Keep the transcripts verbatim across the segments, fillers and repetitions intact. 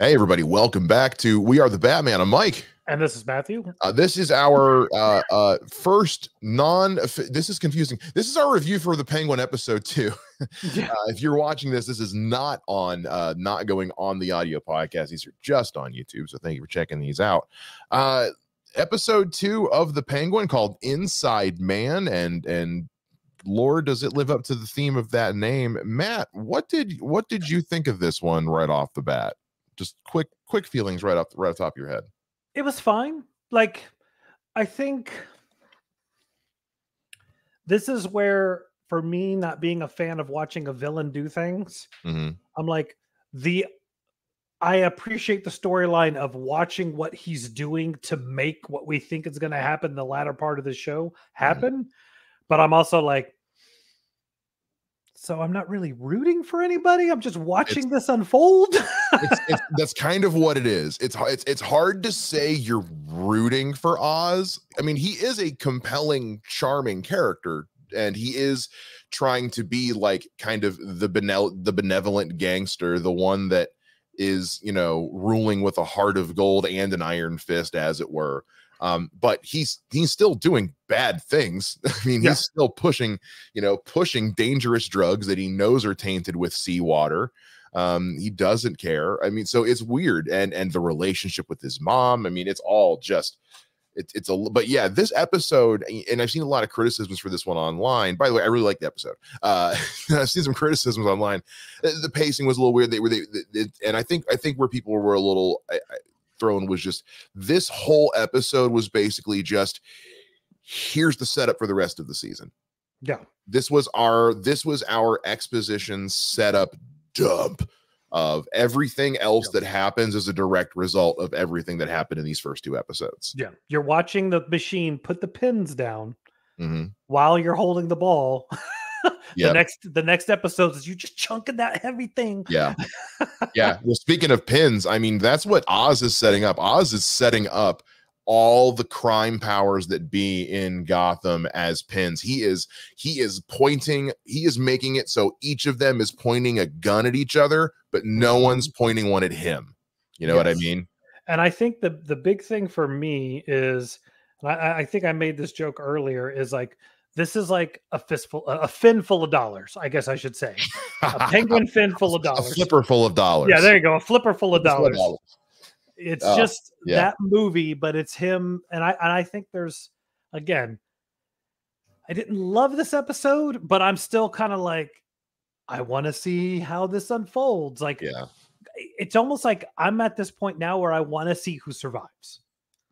Hey, everybody. Welcome back to We Are the Batman. I'm Mike. And this is Matthew. Uh, this is our uh, uh, first non... This is confusing. This is our review for the Penguin episode two. Yeah. Uh, if you're watching this, this is not on, uh, not going on the audio podcast. These are just on YouTube, so thank you for checking these out. Uh, episode two of the Penguin called Inside Man, and and Lord, does it live up to the theme of that name? Matt, what did what did you think of this one right off the bat? Just quick, quick feelings right off, right off the top of your head. It was fine. Like, I think this is where, for me, not being a fan of watching a villain do things, mm-hmm. I'm like, the, I appreciate the storyline of watching what he's doing to make what we think is going to happen in the latter part of the show happen. Mm-hmm. But I'm also like, so I'm not really rooting for anybody. I'm just watching it's, this unfold. it's, it's, that's kind of what it is. It's, it's it's hard to say you're rooting for Oz. I mean, he is a compelling, charming character, and he is trying to be like kind of the benel- the benevolent gangster, the one that is, you know, ruling with a heart of gold and an iron fist, as it were. Um, but he's he's still doing bad things. I mean, yeah. he's still pushing, you know, pushing dangerous drugs that he knows are tainted with seawater. Um, he doesn't care. I mean, so it's weird. And and the relationship with his mom. I mean, it's all just it, it's a. But yeah, this episode, and I've seen a lot of criticisms for this one online. By the way, I really like the episode. Uh, I've seen some criticisms online. The pacing was a little weird. They were they, they, they and I think I think where people were a little. I, I, thrown was just this whole episode was basically just here's the setup for the rest of the season. Yeah, this was our this was our exposition setup dump of everything else yeah. that happens as a direct result of everything that happened in these first two episodes. Yeah, you're watching the machine put the pins down mm-hmm. while you're holding the ball. Yep. The next the next episode is you just chunking that heavy thing. Yeah. Yeah. Well, speaking of pins, I mean, that's what Oz is setting up. Oz is setting up all the crime powers that be in Gotham as pins. He is he is pointing, he is making it so each of them is pointing a gun at each other, but no one's pointing one at him. You know yes. what I mean? And I think the the big thing for me is, and I, I think I made this joke earlier, is like, this is like a fistful, a fin full of dollars, I guess I should say. A penguin fin full of dollars. A flipper full of dollars. Yeah, there you go. A flipper full of dollars. dollars. It's uh, just yeah. that movie, but it's him. And I and I think there's, again, I didn't love this episode, but I'm still kind of like, I want to see how this unfolds. Like, yeah. it's almost like I'm at this point now where I want to see who survives.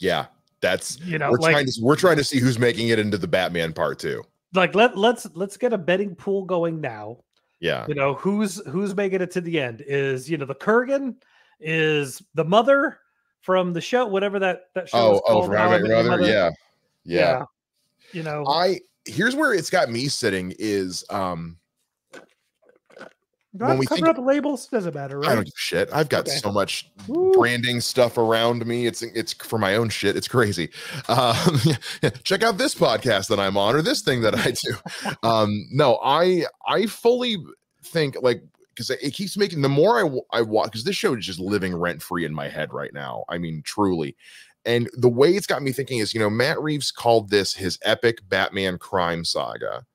Yeah. That's you know, we're, like, trying to, we're trying to see who's making it into the Batman Part Two. Like let let's let's get a betting pool going now. Yeah, you know who's who's making it to the end is you know the Kurgan is the mother from the show, whatever that that show. Oh, is oh, right, right, yeah, yeah, yeah. You know, I here's where it's got me sitting is um. Do when I we cover think, up labels doesn't matter, right? I don't give a shit. I've got okay. so much Woo. branding stuff around me. It's it's for my own shit. It's crazy. Um, check out this podcast that I'm on or this thing that I do. um, no, I I fully think like because it keeps making the more I I watch because this show is just living rent free in my head right now. I mean, truly. And the way it's got me thinking is, you know, Matt Reeves called this his epic Batman crime saga.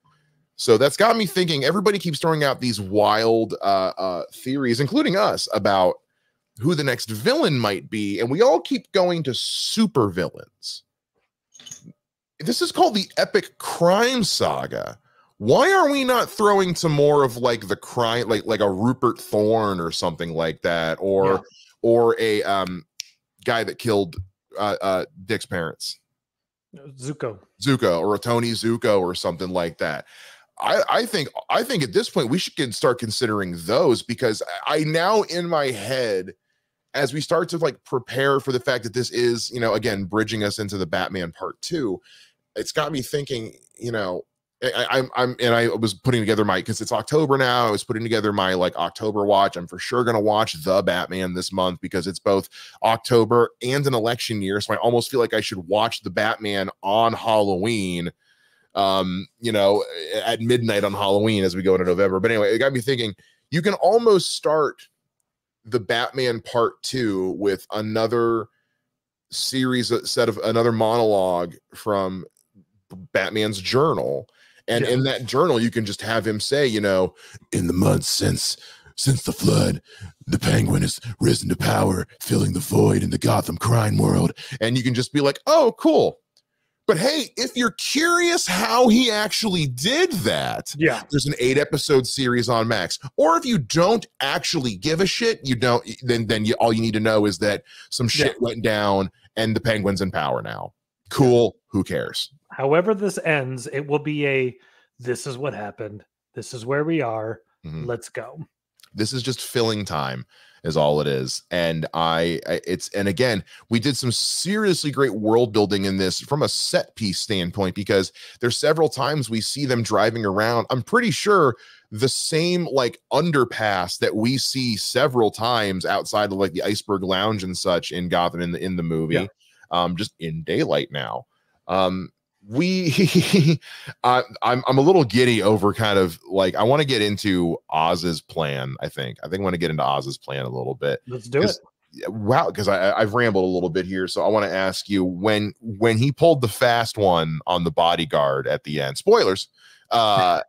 So that's got me thinking. Everybody keeps throwing out these wild uh, uh, theories, including us, about who the next villain might be. And we all keep going to super villains. This is called the epic crime saga. Why are we not throwing to more of like the crime, like like a Rupert Thorne or something like that, or yeah. or a um, guy that killed uh, uh, Dick's parents? Zuko. Zuko or a Tony Zuko or something like that. I, I think I think at this point we should start considering those because I now in my head, as we start to like prepare for the fact that this is, you know, again, bridging us into the Batman Part Two, it's got me thinking, you know, I, I'm I'm and I was putting together my because it's October now. I was putting together my like October watch. I'm for sure gonna watch The Batman this month because it's both October and an election year. So I almost feel like I should watch The Batman on Halloween. Um, you know, at midnight on Halloween as we go into November. But anyway, it got me thinking, you can almost start the Batman Part Two with another series, a set of another monologue from Batman's journal. And yeah. in that journal, you can just have him say, you know, in the months since since the flood, the Penguin has risen to power, filling the void in the Gotham crime world. And you can just be like, oh, cool. But hey, if you're curious how he actually did that, yeah. there's an eight episode series on Max. Or if you don't actually give a shit, you don't. Then then you, all you need to know is that some shit yeah. went down and the Penguin's in power now. Cool. Yeah. Who cares? However this ends, it will be a, this is what happened. This is where we are. Mm-hmm. Let's go. This is just filling time. Is all it is. And I, I it's, and again, we did some seriously great world building in this from a set piece standpoint, because there's several times we see them driving around. I'm pretty sure the same like underpass that we see several times outside of like the Iceberg Lounge and such in Gotham in the, in the movie, yeah. um, just in daylight now. Um, we, uh, I'm, I'm a little giddy over kind of like, I want to get into Oz's plan. I think, I think I want to get into Oz's plan a little bit. Let's do it. Wow. Cause I I've rambled a little bit here. So I want to ask you when, when he pulled the fast one on the bodyguard at the end, spoilers, uh,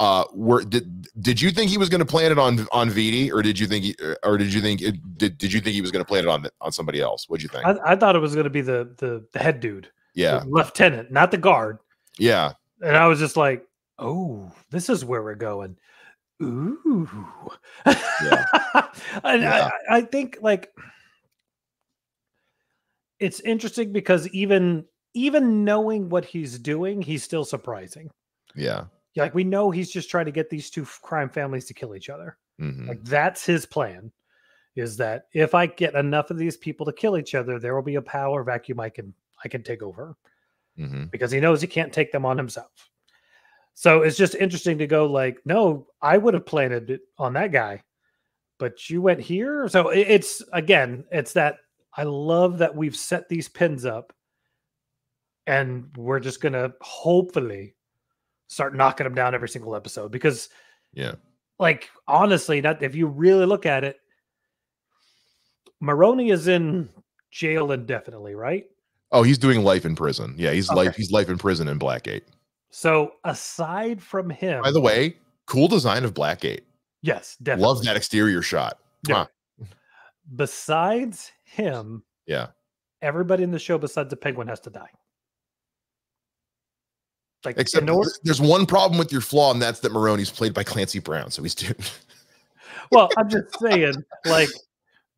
uh, were, did, did you think he was going to plan it on, on V D, or did you think, he, or did you think, it, did, did you think he was going to plan it on, on somebody else? What'd you think? I, I thought it was going to be the, the, the head dude. Yeah, lieutenant, not the guard. Yeah, and I was just like, "Oh, this is where we're going." Ooh, yeah. and yeah. I, I think like it's interesting because even even knowing what he's doing, he's still surprising. Yeah, like we know he's just trying to get these two crime families to kill each other. Mm-hmm. Like that's his plan. Is that if I get enough of these people to kill each other, there will be a power vacuum I can. I can take over mm-hmm. because he knows he can't take them on himself. So it's just interesting to go like, no, I would have planted it on that guy, but you went here. So it's, again, it's that I love that we've set these pins up and we're just going to hopefully start knocking them down every single episode because yeah, like honestly, that if you really look at it, Maroni is in jail indefinitely, right? Oh, he's doing life in prison. Yeah, he's okay. life. He's life in prison in Blackgate. So aside from him, by the way, cool design of Blackgate. Yes, definitely. Love that exterior shot. Yeah. Huh. Besides him, yeah, everybody in the show besides the Penguin has to die. Like, except order, there's one problem with your flaw, and that's that Maroni's played by Clancy Brown, so he's doomed. Well, I'm just saying, like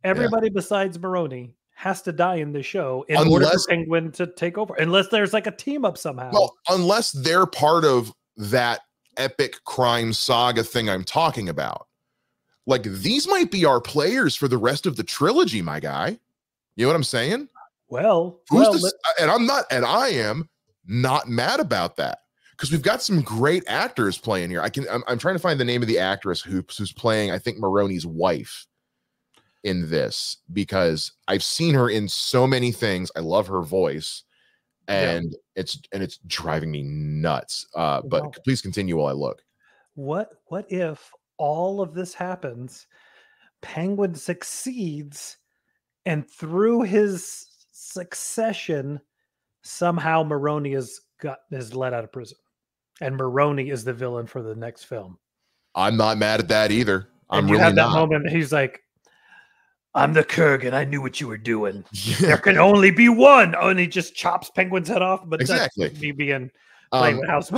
everybody yeah. besides Maroni. Has to die in the show in unless, order for Penguin to take over, unless there's like a team up somehow. Well, unless they're part of that epic crime saga thing I'm talking about. Like these might be our players for the rest of the trilogy, my guy. You know what I'm saying? Well, who's well, this? And I'm not, and I am not mad about that because we've got some great actors playing here. I can, I'm, I'm trying to find the name of the actress who, who's playing, I think, Maroni's wife. In this because I've seen her in so many things. I love her voice and yeah. it's and it's driving me nuts. Uh but wow. Please continue while I look. What what if all of this happens, Penguin succeeds and through his succession somehow Maroni is got is let out of prison and Maroni is the villain for the next film. I'm not mad at that either. I'm and you really have that not. Moment he's like I'm the Kurgan. I knew what you were doing. Yeah. There can only be one. Oh, and he just chops Penguin's head off. But exactly. That's me being um, house.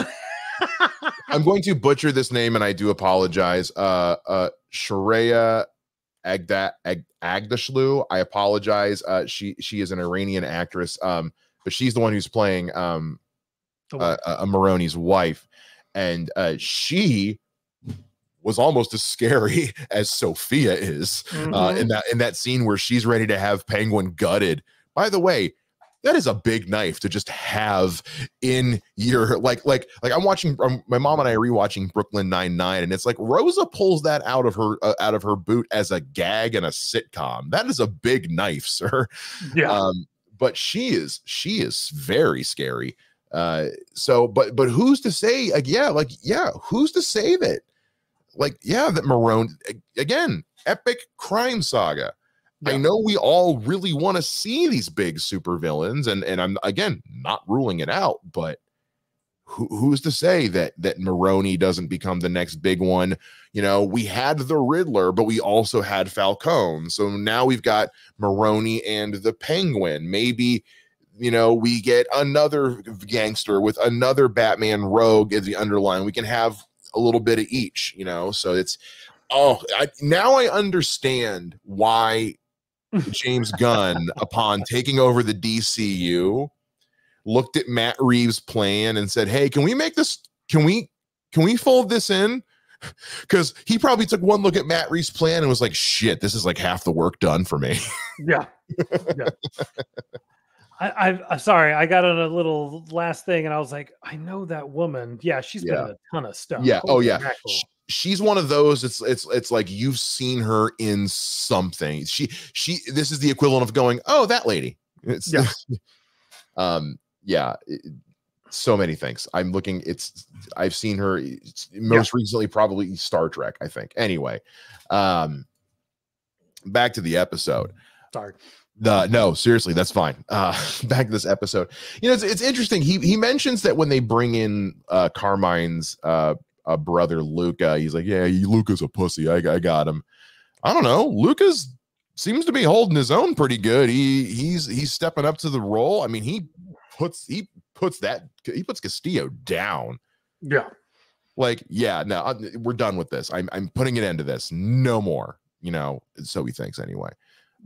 I'm going to butcher this name, and I do apologize. Uh, uh, Shreya Agda Ag Agdashlu. I apologize. Uh, she she is an Iranian actress, um, but she's the one who's playing um, oh. uh, uh, Maroni's wife, and uh, she. Was almost as scary as Sofia is mm-hmm. uh, in that in that scene where she's ready to have Penguin gutted. By the way, that is a big knife to just have in your like like like I'm watching um, my mom and I are rewatching Brooklyn Nine-Nine, and it's like Rosa pulls that out of her uh, out of her boot as a gag in a sitcom. That is a big knife, sir. Yeah, um, but she is she is very scary. Uh, so, but but who's to say? Like, yeah, like yeah, who's to say that? Like, yeah, that Maroni, again, epic crime saga. Yeah. I know we all really want to see these big supervillains, and and I'm, again, not ruling it out, but who, who's to say that that Maroni doesn't become the next big one? You know, we had the Riddler, but we also had Falcone. So now we've got Maroni and the Penguin. Maybe, you know, we get another gangster with another Batman rogue as the underlying. We can have a little bit of each, you know? So it's, oh, I, now I understand why James Gunn, upon taking over the D C U, looked at Matt Reeves' plan and said, hey, can we make this, can we, can we fold this in? Because he probably took one look at Matt Reeves' plan and was like, shit, this is like half the work done for me. Yeah. Yeah. I, I, I'm sorry, I got on a little last thing and I was like, I know that woman. Yeah, she's yeah. been in a ton of stuff. Yeah, Holy oh yeah. Tackle. She's one of those. It's it's it's like you've seen her in something. She she. This is the equivalent of going, oh, that lady. It's, yeah. um. Yeah. It, so many things. I'm looking. It's. I've seen her it's, most yeah. recently, probably Star Trek, I think. Anyway, um. Back to the episode. Sorry. The no, seriously, that's fine. Uh, back to this episode. You know, it's it's interesting. He he mentions that when they bring in uh, Carmine's uh. a brother Luca, he's like, yeah, Luca's a pussy. I, I got him. I don't know. Luca's seems to be holding his own pretty good. He he's he's stepping up to the role. I mean, he puts he puts that he puts Castillo down. Yeah, like yeah. No, I, we're done with this. I'm I'm putting an end to this. No more. You know, so he thinks anyway.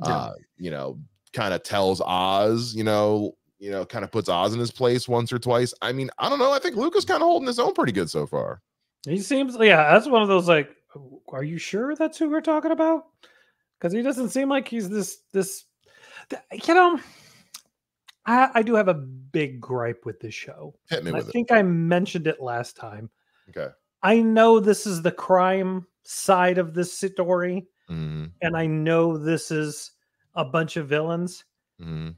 Yeah. Uh, you know, kind of tells Oz. You know, you know, kind of puts Oz in his place once or twice. I mean, I don't know. I think Luca's kind of holding his own pretty good so far. He seems, yeah, that's one of those, like, are you sure that's who we're talking about? Because he doesn't seem like he's this, this, you know, I, I do have a big gripe with this show. Hit me with it. I think I mentioned it last time. Okay. I know this is the crime side of this story, mm-hmm. and I know this is a bunch of villains, mm-hmm.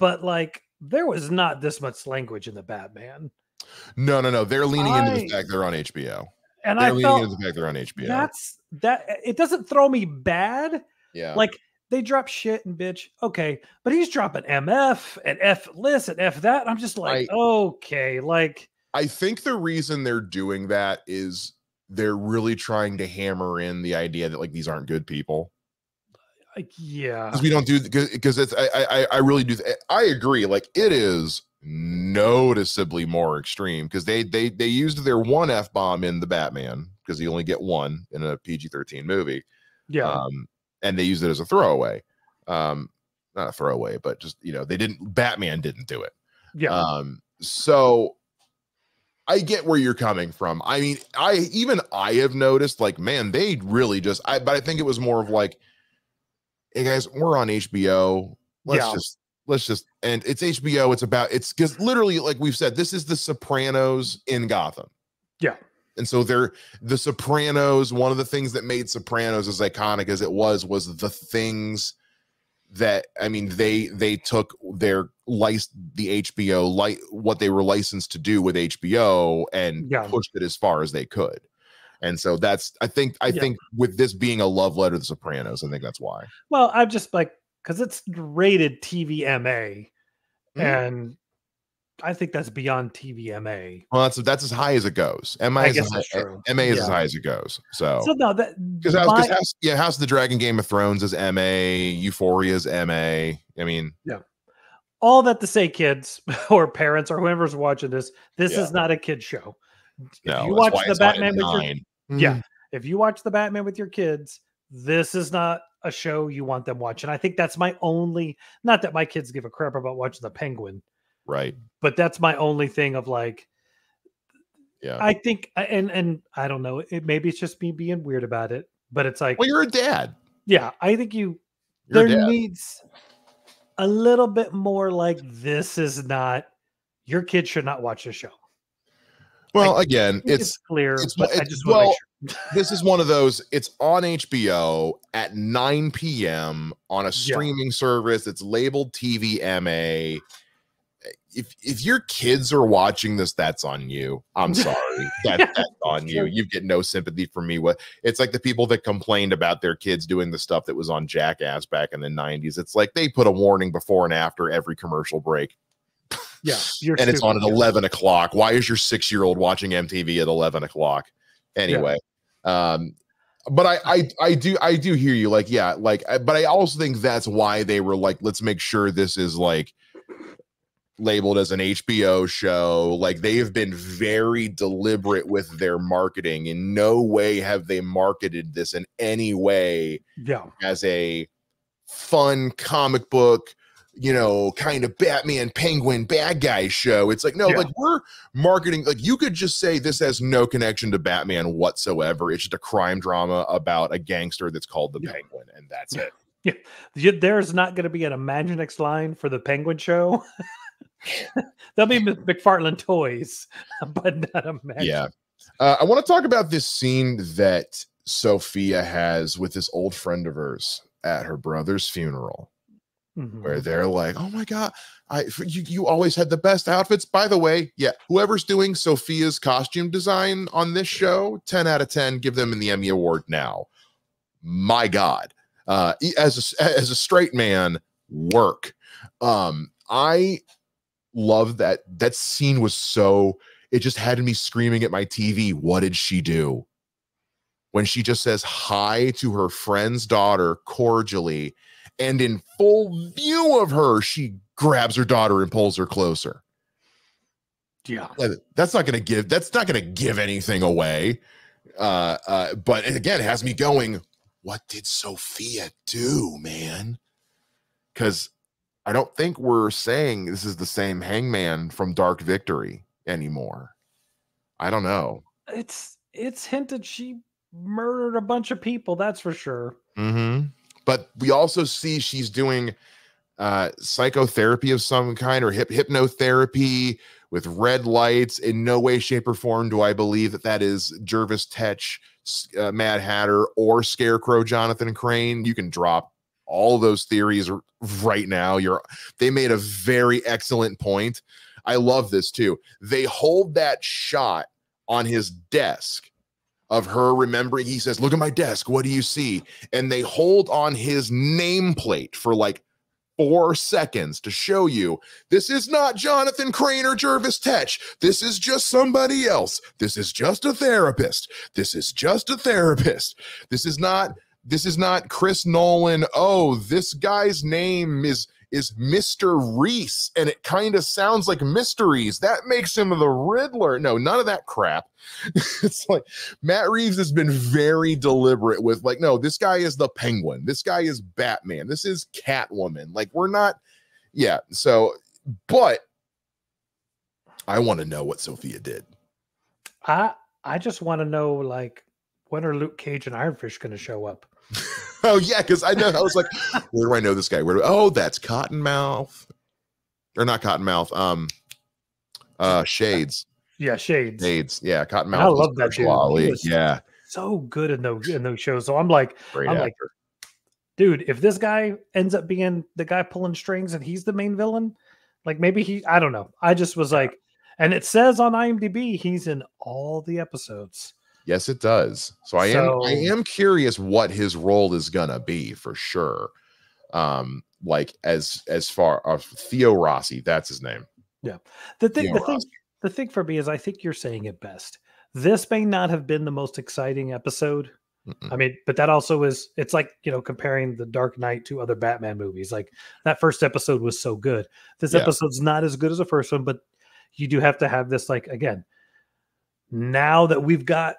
but, like, there was not this much language in the Batman. No, no, no. They're leaning I, into the fact they're on H B O. And they're I leaning into the fact they're on H B O. That's that it doesn't throw me bad. Yeah. Like they drop shit and bitch. Okay. But he's dropping M F and F list and F that. I'm just like, I, okay, like I think the reason they're doing that is they're really trying to hammer in the idea that like these aren't good people. Yeah. Because we don't do because it's I I I really do I agree. Like it is noticeably more extreme because they they they used their one F-bomb in the Batman because you only get one in a P G thirteen movie, yeah um and they used it as a throwaway, um not a throwaway, but just, you know, they didn't Batman didn't do it. Yeah um so I get where you're coming from. I mean, I even I have noticed, like, man, they really just I but I think it was more of like, hey guys, we're on H B O, let's yeah. just Let's just, and it's H B O. It's about, it's because literally, like we've said, this is the Sopranos in Gotham. Yeah. And so they're the Sopranos. One of the things that made Sopranos as iconic as it was, was the things that, I mean, they, they took their license, the H B O, like what they were licensed to do with H B O and yeah. pushed it as far as they could. And so that's, I think, I yeah. think with this being a love letter to the Sopranos, I think that's why. Well, I'm just like, because it's rated T V M A, mm. and I think that's beyond T V M A. Well, that's that's as high as it goes. M A is, as high, M A is yeah. as high as it goes. So, so no, that because House, House, yeah, House of the Dragon, Game of Thrones is M A, Euphoria is M A. I mean, yeah. All that to say, kids or parents or whoever's watching this, this yeah. is not a kid show. No, if you watch the Batman with your, mm. yeah, if you watch the Batman with your kids, this is not a show you want them watching. I think that's my only, not that my kids give a crap about watching the Penguin. Right. But that's my only thing of like, yeah, I think, and, and I don't know, it maybe it's just me being weird about it, but it's like, well, you're a dad. Yeah. I think you, you're there needs a little bit more like, this is not, your kid should not watch this show. Well, I, again, it's, it's clear. It's, but it's, I just want well, to make sure. This is one of those, it's on H B O at nine p m on a streaming yeah. service that's labeled T V M A. if if your kids are watching this, that's on you. I'm sorry. That, yeah, that's on you. You get no sympathy from me. It's like the people that complained about their kids doing the stuff that was on Jackass back in the nineties. It's like they put a warning before and after every commercial break. Yeah. You're and stupid. It's on at eleven o'clock. Why is your six-year-old watching M T V at eleven o'clock? Anyway. Yeah. Um, but I, I, I do, I do hear you. Like, yeah, like, but I also think that's why they were like, let's make sure this is like labeled as an H B O show. Like, they have been very deliberate with their marketing. In no way have they marketed this in any way yeah. as a fun comic book, you know, kind of Batman, Penguin, bad guy show. It's like, no, yeah. like we're marketing, like you could just say this has no connection to Batman whatsoever. It's just a crime drama about a gangster that's called the yeah. Penguin, and that's it. Yeah. There's not going to be an Imaginext line for the Penguin show. There'll be McFarlane toys, but not Imaginext. Yeah. Uh, I want to talk about this scene that Sophia has with this old friend of hers at her brother's funeral. Mm-hmm. Where they're like, oh my God, I you, you always had the best outfits. By the way, yeah, whoever's doing Sophia's costume design on this show, ten out of ten, give them the Emmy Award now. My God. Uh, as, a, as a straight man, work. Um, I love that. That scene was so, it just had me screaming at my T V. What did she do? When she just says hi to her friend's daughter cordially, and in full view of her, she grabs her daughter and pulls her closer. Yeah, that's not going to give that's not going to give anything away. Uh, uh, but again, it has me going, what did Sophia do, man? Because I don't think we're saying this is the same Hangman from Dark Victory anymore. I don't know. It's it's hinted she murdered a bunch of people. That's for sure. Mm-hmm. But we also see she's doing uh, psychotherapy of some kind, or hip hypnotherapy with red lights. In no way, shape, or form do I believe that that is Jervis Tetch, uh, Mad Hatter, or Scarecrow Jonathan Crane. You can drop all those theories right now. You're they made a very excellent point. I love this too. They hold that shot on his desk of her remembering. He says, look at my desk, what do you see? And they hold on his nameplate for like four seconds to show you this is not Jonathan Crane or Jervis Tetch. This is just somebody else. This is just a therapist. This is just a therapist. This is not, this is not Chris Nolan. Oh, this guy's name is is Mister Reese, and it kind of sounds like Mysteries. That makes him the Riddler. No, none of that crap. It's like Matt Reeves has been very deliberate with like, no, this guy is the Penguin. This guy is Batman. This is Catwoman. Like, we're not, yeah. So, but I want to know what Sophia did. I I just want to know, like, when are Luke Cage and Iron Fist going to show up? Oh yeah, because I know I was like, where do I know this guy? Where do I, oh, that's Cottonmouth, or not Cottonmouth? Um, uh, Shades. Yeah, Shades. Shades. Yeah, Cottonmouth. I love that dude. Yeah, so good in those in those shows. So I'm like, Great I'm actor. like, dude, if this guy ends up being the guy pulling strings and he's the main villain, like maybe he, I don't know. I just was like, and it says on I M D B he's in all the episodes. Yes, it does. So I am so, I am curious what his role is gonna be for sure. Um, like as as far as uh, Theo Rossi, that's his name. Yeah. The thing, the thing, the thing for me is, I think you're saying it best. This may not have been the most exciting episode. Mm-mm. I mean, but that also is. It's like, you know, comparing The Dark Knight to other Batman movies. Like, that first episode was so good. This yeah. episode's not as good as the first one, but you do have to have this. Like, again, now that we've got,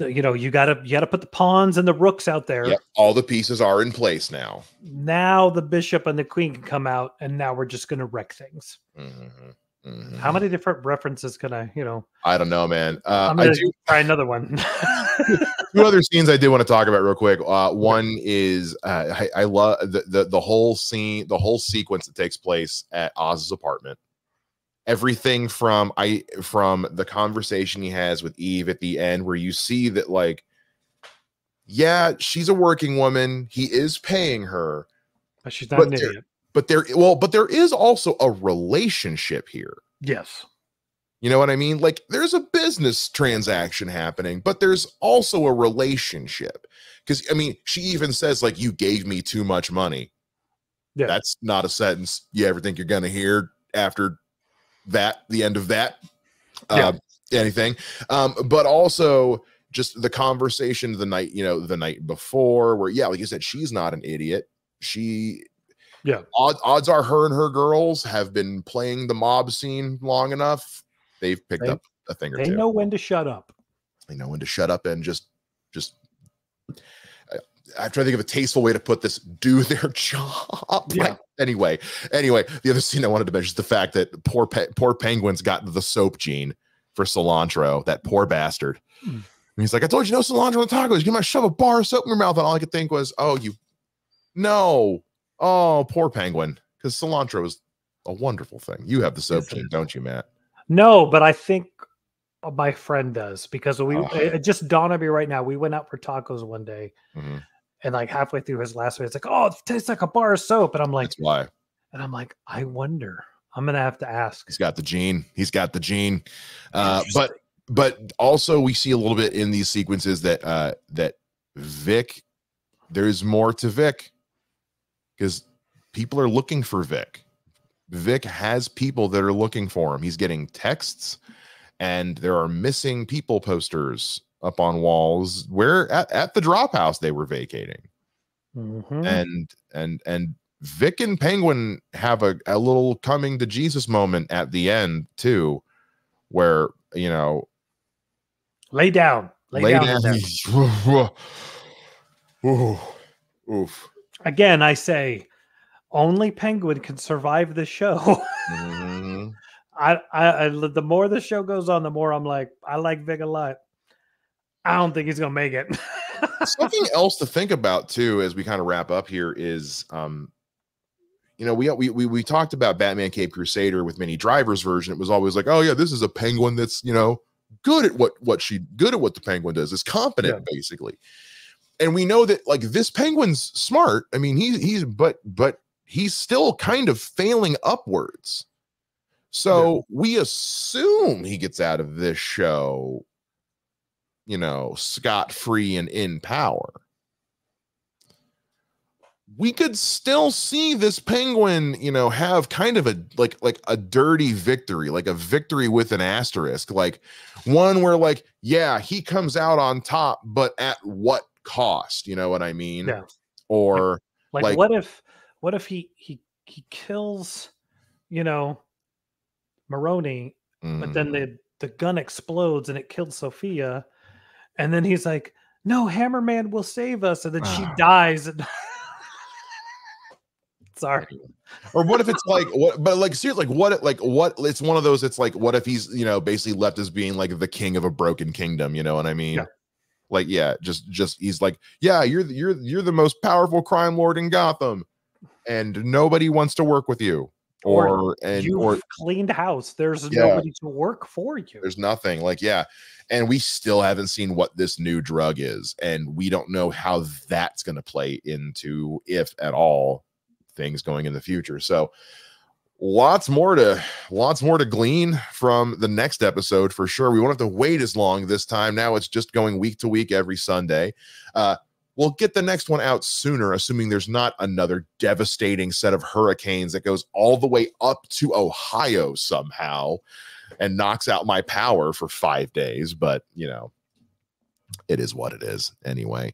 you know, you gotta you gotta put the pawns and the rooks out there. Yeah, all the pieces are in place now. Now the bishop and the queen can come out, and now we're just gonna wreck things. Mm-hmm, mm-hmm. How many different references can I, you know? I don't know, man. Uh, I'm gonna I do, try another one. Two other scenes I did want to talk about real quick. Uh, one is uh, I, I love the, the the whole scene, the whole sequence that takes place at Oz's apartment. Everything from I from the conversation he has with Eve at the end, where you see that, like, yeah, she's a working woman. He is paying her, but she's not an idiot. But there, well, but there is also a relationship here. Yes. You know what I mean? Like, there's a business transaction happening, but there's also a relationship. Because, I mean, she even says, like, you gave me too much money. Yeah. That's not a sentence you ever think you're going to hear after that, the end of that, uh, yeah. anything. Um, but also just the conversation the night, you know, the night before where, yeah, like you said, she's not an idiot. She... Yeah. Odd, odds are her and her girls have been playing the mob scene long enough. They've picked they, up a thing or they two. They know when to shut up. They know when to shut up and just, just. I, I'm trying to think of a tasteful way to put this. Do their job. Yeah. Like, anyway, anyway, the other scene I wanted to mention is the fact that poor pe poor penguins got the soap gene for cilantro. That poor bastard. Mm. And he's like, I told you no cilantro on tacos. You might shove a bar of soap in your mouth, and all I could think was, oh, you, no. Oh, poor penguin, because cilantro is a wonderful thing. You have the soap gene, don't you, Matt? No, but I think my friend does, because we oh. it just dawned on me right now. We went out for tacos one day, mm-hmm. and like halfway through his last one, it's like, oh, it tastes like a bar of soap. And I'm like, that's why. And I'm like, I wonder. I'm gonna have to ask. He's got the gene. He's got the gene. Uh, but but also we see a little bit in these sequences that uh, that Vic, there's more to Vic. Because people are looking for Vic. Vic has people that are looking for him. He's getting texts, and there are missing people posters up on walls where at, at the drop house they were vacating. Mm-hmm. And and and Vic and Penguin have a, a little coming to Jesus moment at the end too, where, you know, lay down, lay, lay down. down. down. Ooh, oof. Again, I say, only Penguin can survive the show. mm-hmm. I, I, I, the more the show goes on, the more I'm like, I like Vic a lot. I don't think he's gonna make it. Something else to think about too, as we kind of wrap up here, is, um, you know, we we we, we talked about Batman: Cape Crusader with Minnie Driver's version. It was always like, oh yeah, this is a Penguin that's, you know, good at what what she good at what the Penguin does. Is competent, yeah. basically. And we know that, like, this Penguin's smart. I mean, he, he's, but, but he's still kind of failing upwards. So yeah. we assume he gets out of this show, you know, scot-free and in power. We could still see this Penguin, you know, have kind of a, like, like a dirty victory, like a victory with an asterisk, like one where, like, yeah, he comes out on top, but at what cost? You know what I mean? Yeah. Or like, like, like what if what if he he he kills, you know, Maroni, mm. but then the the gun explodes and it killed Sofia, and then he's like, no, Hammerman will save us, and then she dies and sorry. Or what if it's like, what, but like seriously, like what, like what, it's one of those, it's like, what if he's, you know, basically left as being like the king of a broken kingdom, you know what I mean? Yeah. Like, yeah, just just he's like, yeah, you're you're you're the most powerful crime lord in Gotham, and nobody wants to work with you, or, or and you've or cleaned house. There's yeah. nobody to work for you. There's nothing. Like, yeah, and we still haven't seen what this new drug is, and we don't know how that's going to play into, if at all, things going in the future. So, lots more to lots more to glean from the next episode for sure. We won't have to wait as long this time. Now it's just going week to week every Sunday. Uh, we'll get the next one out sooner, assuming there's not another devastating set of hurricanes that goes all the way up to Ohio somehow and knocks out my power for five days. But, you know, it is what it is anyway.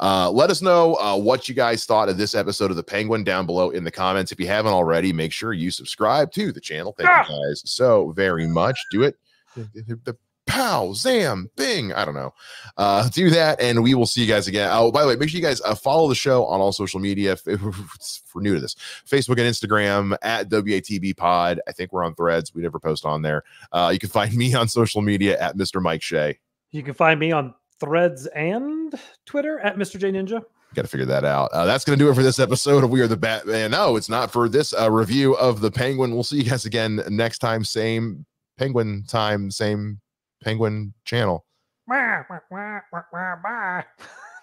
Uh, let us know uh, what you guys thought of this episode of The Penguin down below in the comments. If you haven't already, make sure you subscribe to the channel. Thank ah. you guys so very much. Do it. The pow, zam, bing. I don't know. Uh, do that, and we will see you guys again. Oh, by the way, make sure you guys uh, follow the show on all social media. If, if, if we're new to this, Facebook and Instagram at W A T B Pod. I think we're on Threads. We never post on there. Uh, you can find me on social media at Mister Mike Shea. You can find me on Threads and Twitter at Mister J Ninja. Got to figure that out. Uh, that's going to do it for this episode of We Are the Batman. No, it's not, for this uh, review of The Penguin. We'll see you guys again next time. Same Penguin time, same Penguin channel. Bye.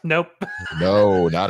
Nope. No, not.